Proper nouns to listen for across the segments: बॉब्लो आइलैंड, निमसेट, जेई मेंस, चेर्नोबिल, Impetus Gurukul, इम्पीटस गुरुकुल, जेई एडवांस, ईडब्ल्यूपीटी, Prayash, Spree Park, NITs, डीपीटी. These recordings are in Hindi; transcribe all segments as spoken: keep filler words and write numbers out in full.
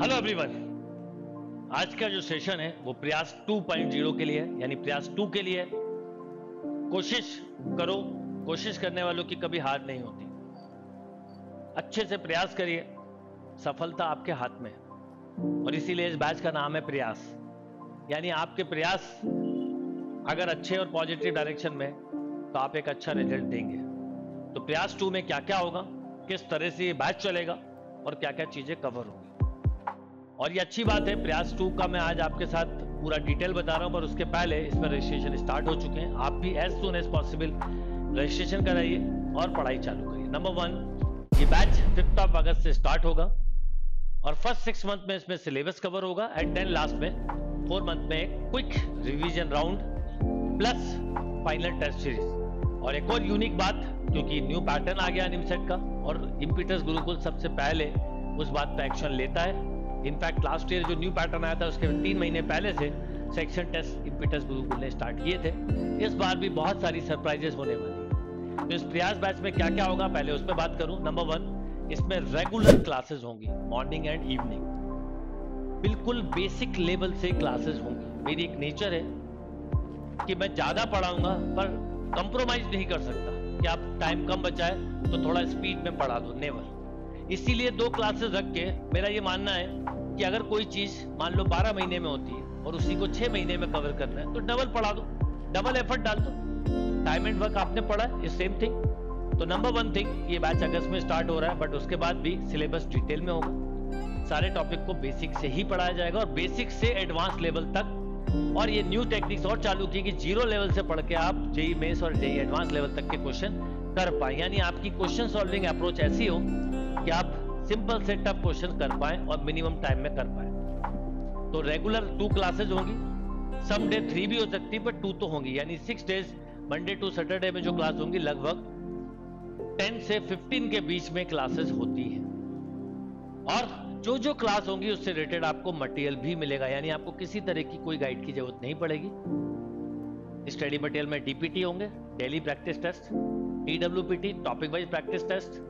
हेलो एवरीवन, आज का जो सेशन है वो प्रयास टू पॉइंट ज़ीरो के लिए है, यानी प्रयास टू के लिए है। कोशिश करो, कोशिश करने वालों की कभी हार नहीं होती। अच्छे से प्रयास करिए, सफलता आपके हाथ में है और इसीलिए इस बैच का नाम है प्रयास। यानी आपके प्रयास अगर अच्छे और पॉजिटिव डायरेक्शन में तो आप एक अच्छा रिजल्ट देंगे। तो प्रयास टू में क्या क्या होगा, किस तरह से ये बैच चलेगा और क्या क्या चीजें कवर होंगी, और ये अच्छी बात है। प्रयास टू का मैं आज आपके साथ पूरा डिटेल बता रहा हूँ, पर उसके पहले इस पर रजिस्ट्रेशन स्टार्ट हो चुके हैं। आप भी as soon as possible registration कराइए और पढ़ाई चालू करिए। नंबर वन, ये बैच फिफ्थ ऑफ अगस्त से स्टार्ट होगा और फर्स्ट सिक्स मंथ में इसमें सिलेबस कवर होगा एंड देन लास्ट में फोर मंथ में एक quick revision round plus final test series. और एक और यूनिक बात, क्योंकि न्यू पैटर्न आ गया निमसेट का और इम्पीटस गुरुकुल सबसे पहले उस बात पर एक्शन लेता है। इनफैक्ट लास्ट ईयर जो न्यू पैटर्न आया था उसके तीन महीने पहले से सेक्शन टेस्ट इम्पीटस गुरुकुल ने स्टार्ट किए थे। इस बार भी बहुत सारी सरप्राइजेस होने वाली है। तो इस प्रयास बैच में क्या क्या होगा पहले उस पर बात करूं। नंबर वन, इसमें रेगुलर क्लासेस होंगी मॉर्निंग एंड इवनिंग, बिल्कुल बेसिक लेवल से क्लासेस होंगी। मेरी एक नेचर है कि मैं ज़्यादा पढ़ाऊंगा पर कंप्रोमाइज नहीं कर सकता कि आप टाइम कम बचाए तो थोड़ा स्पीड में पढ़ा दो, नेवर। इसीलिए दो क्लासेस रख के मेरा ये मानना है कि अगर कोई चीज मान लो बारह महीने में होती है और उसी को छह महीने में कवर करना है तो डबल पढ़ा दो, डबल एफर्ट डाल दो। टाइम एंड वर्क आपने पढ़ा है, सेम थिंग। तो नंबर वन थिंग, ये बैच अगस्त में स्टार्ट हो रहा है बट उसके बाद भी सिलेबस डिटेल में होगा। सारे टॉपिक को बेसिक से ही पढ़ाया जाएगा और बेसिक से एडवांस लेवल तक। और ये न्यू टेक्निक्स और चालू की कि जीरो लेवल से पढ़ के आप जेई मेंस और जेई एडवांस लेवल तक के क्वेश्चन कर पाए। यानी आपकी क्वेश्चन सॉल्विंग अप्रोच ऐसी हो कि आप सिंपल से टफ क्वेश्चन कर पाए और मिनिमम टाइम में कर पाए। तो रेगुलर टू क्लासेज होंगी, सम डे थ्री भी हो सकती है पर टू तो होंगी। यानी six days Monday to Saturday में जो क्लास होंगी लगभग टेन से फिफ्टीन के बीच में क्लासेस होती है। और जो जो क्लास होंगी उससे रिलेटेड आपको मटेरियल भी मिलेगा, यानी आपको किसी तरह की कोई गाइड की जरूरत नहीं पड़ेगी। स्टडी मटेरियल में डीपीटी होंगे, daily practice test, ईडब्ल्यूपीटी topic wise practice test,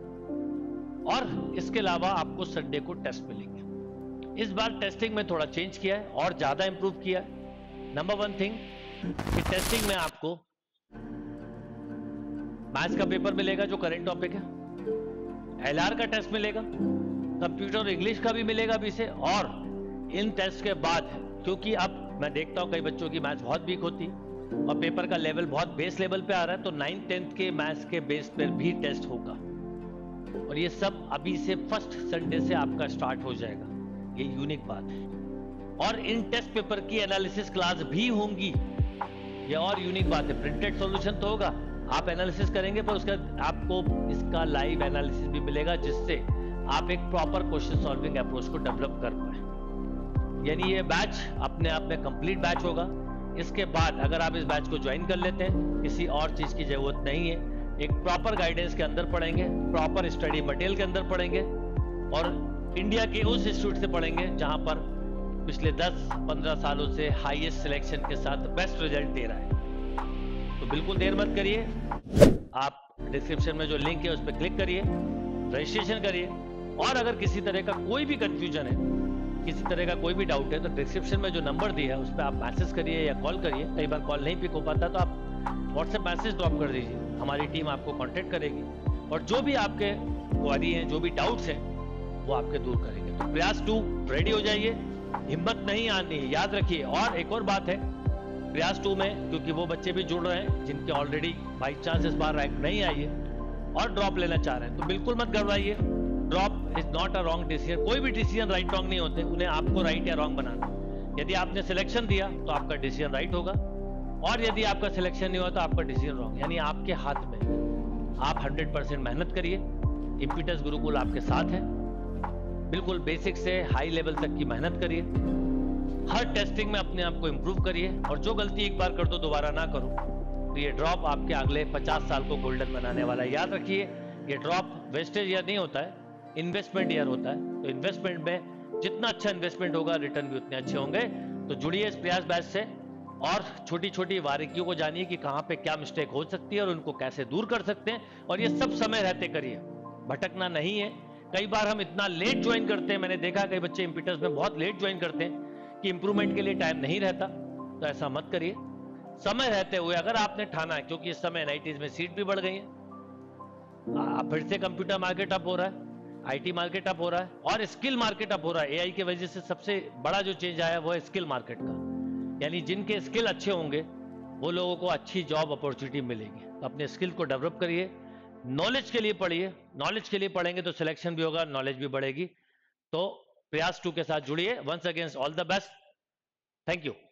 और इसके अलावा आपको संडे को टेस्ट मिलेंगे। इस बार टेस्टिंग में थोड़ा चेंज किया है और ज्यादा इंप्रूव किया है। नंबर वन थिंग कि टेस्टिंग में आपको मैथ्स का पेपर मिलेगा जो करंट टॉपिक है, एलआर का टेस्ट मिलेगा, कंप्यूटर और इंग्लिश का भी मिलेगा अभी से। और इन टेस्ट के बाद, क्योंकि अब मैं देखता हूँ कई बच्चों की मैथ्स बहुत वीक होती है और पेपर का लेवल बहुत बेस लेवल पे आ रहा है, तो नाइन्थ टेंथ के मैथ्स के बेस पर भी टेस्ट होगा। और ये सब अभी से फर्स्ट संडे से आपका स्टार्ट हो जाएगा, ये यूनिक बात है। और इन टेस्ट पेपर की एनालिसिस क्लास भी होंगी, ये और यूनिक बात है। प्रिंटेड सॉल्यूशन तो होगा, आप एनालिसिस करेंगे, पर उसका आपको इसका लाइव एनालिसिस भी मिलेगा जिससे आप एक प्रॉपर क्वेश्चन सॉल्विंग अप्रोच को डेवलप कर पाए। यानी ये बैच अपने आप में कंप्लीट बैच होगा। इसके बाद अगर आप इस बैच को ज्वाइन कर लेते हैं, किसी और चीज की जरूरत नहीं है। एक प्रॉपर गाइडेंस के अंदर पढ़ेंगे, प्रॉपर स्टडी मटेरियल के अंदर पढ़ेंगे और इंडिया के उस इंस्टीट्यूट से पढ़ेंगे जहां पर पिछले दस पंद्रह सालों से हाईएस्ट सिलेक्शन के साथ बेस्ट रिजल्ट दे रहा है। तो बिल्कुल देर मत करिए, आप डिस्क्रिप्शन में जो लिंक है उस पर क्लिक करिए, रजिस्ट्रेशन करिए। और अगर किसी तरह का कोई भी कंफ्यूजन है, किसी तरह का कोई भी डाउट है, तो डिस्क्रिप्शन में जो नंबर दिया है उस पर आप मैसेज करिए या कॉल करिए। कई बार कॉल नहीं पिक हो पाता तो आप व्हाट्सएप मैसेज ड्रॉप कर दीजिए, हमारी टीम आपको कांटेक्ट करेगी और जो भी आपके क्वारी हैं, जो भी डाउट्स हैं, वो आपके दूर करेंगे। तो प्रयास टू रेडी हो जाइए, हिम्मत नहीं आनी है, याद रखिए। और एक और बात है, प्रयास टू में क्योंकि वो बच्चे भी जुड़ रहे हैं जिनके ऑलरेडी बाई चांस इस बार रैंक नहीं आई है और ड्रॉप लेना चाह रहे हैं, तो बिल्कुल मत घबराइए। Drop is not a wrong decision, कोई भी डिसीजन राइट रॉन्ग नहीं होते, उन्हें आपको राइट या रॉन्ग बनाना। यदि आपने सिलेक्शन दिया तो आपका डिसीजन राइट होगा और यदि आपका सिलेक्शन नहीं हुआ तो आपका डिसीजन रॉन्ग। यानी आपके हाथ में, आप हंड्रेड परसेंट मेहनत करिए। इम्पीटस गुरुकुल आपके साथ है, बिल्कुल बेसिक से हाई लेवल तक की मेहनत करिए। हर टेस्टिंग में अपने आप को इम्प्रूव करिए और जो गलती एक बार कर दो दोबारा ना करो। तो ये ड्रॉप आपके अगले पचास साल को गोल्डन बनाने वाला है, याद रखिए। ये ड्रॉप वेस्टेज ईयर नहीं होता है, इन्वेस्टमेंट ईयर होता है। तो इन्वेस्टमेंट में जितना अच्छा इन्वेस्टमेंट होगा रिटर्न भी उतने अच्छे होंगे। तो जुड़िए इस प्रयास बैच से और छोटी छोटी बारीकियों को जानिए कि कहाँ पे क्या मिस्टेक हो सकती है और उनको कैसे दूर कर सकते हैं। और ये सब समय रहते करिए, भटकना नहीं है। कई बार हम इतना लेट ज्वाइन करते हैं, मैंने देखा कई बच्चे इम्पिटस में बहुत लेट ज्वाइन करते हैं कि इंप्रूवमेंट के लिए टाइम नहीं रहता, तो ऐसा मत करिए। समय रहते हुए अगर आपने ठाना है, क्योंकि इस समय एनआईटीज में सीट भी बढ़ गई है, फिर से कंप्यूटर मार्केट अप हो रहा है, आईटी मार्केट अप हो रहा है और स्किल मार्केट अप हो रहा है। एआई के वजह से सबसे बड़ा जो चेंज आया वो है स्किल मार्केट का, यानी जिनके स्किल अच्छे होंगे वो लोगों को अच्छी जॉब अपॉर्चुनिटी मिलेगी। तो अपने स्किल को डेवलप करिए, नॉलेज के लिए पढ़िए, नॉलेज के लिए पढ़ेंगे तो सिलेक्शन भी होगा, नॉलेज भी बढ़ेगी। तो प्रयास टू के साथ जुड़िए। Once against all the best, thank you.